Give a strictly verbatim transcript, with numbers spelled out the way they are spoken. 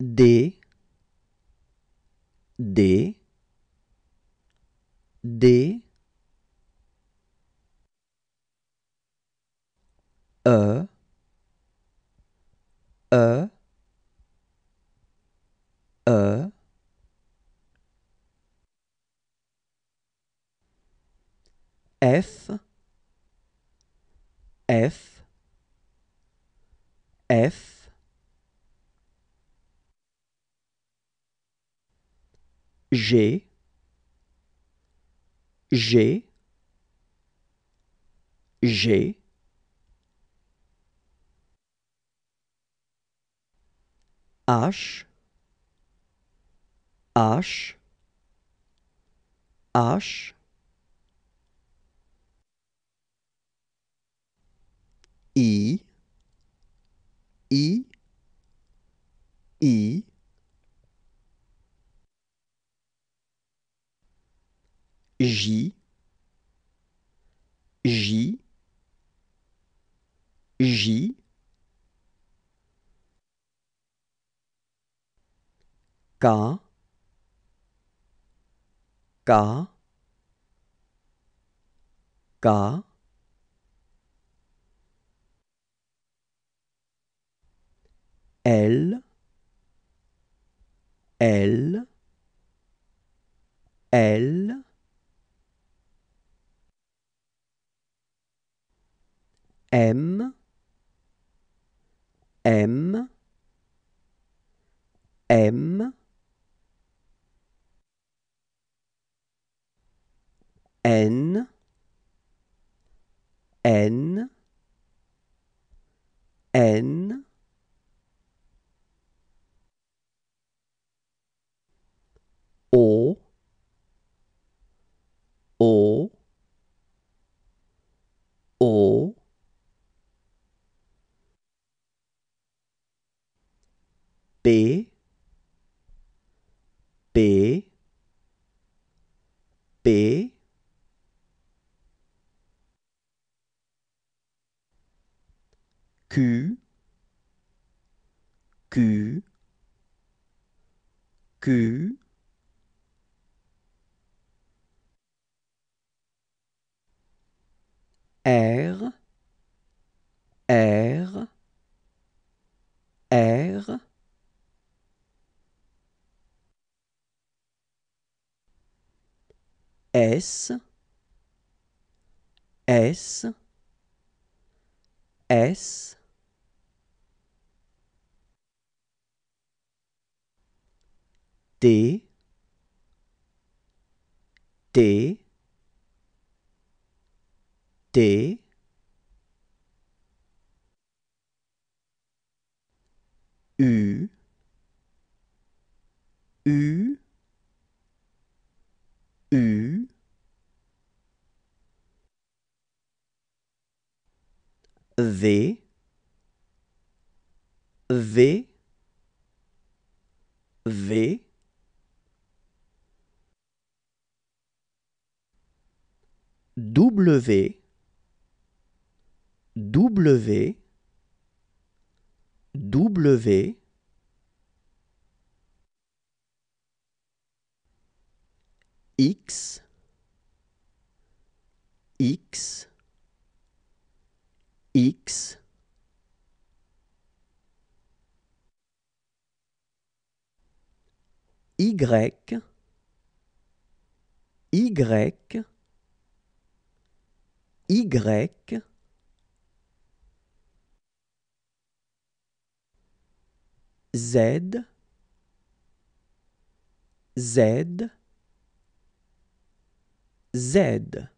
d, d, d, e, e, e, f, f, f, g, g, g, H, H, H, I, I, I, J, J, J, K, K, K, L, L, L, M, M, M, N, N, N, O, O, O, P, P, P, Q, Q, Q, R, R, R, S, S, S, T, T, T, U, U, U, V, V, V, W, W, W, X, X, X, Y, Y, Y, Z, Z, Z.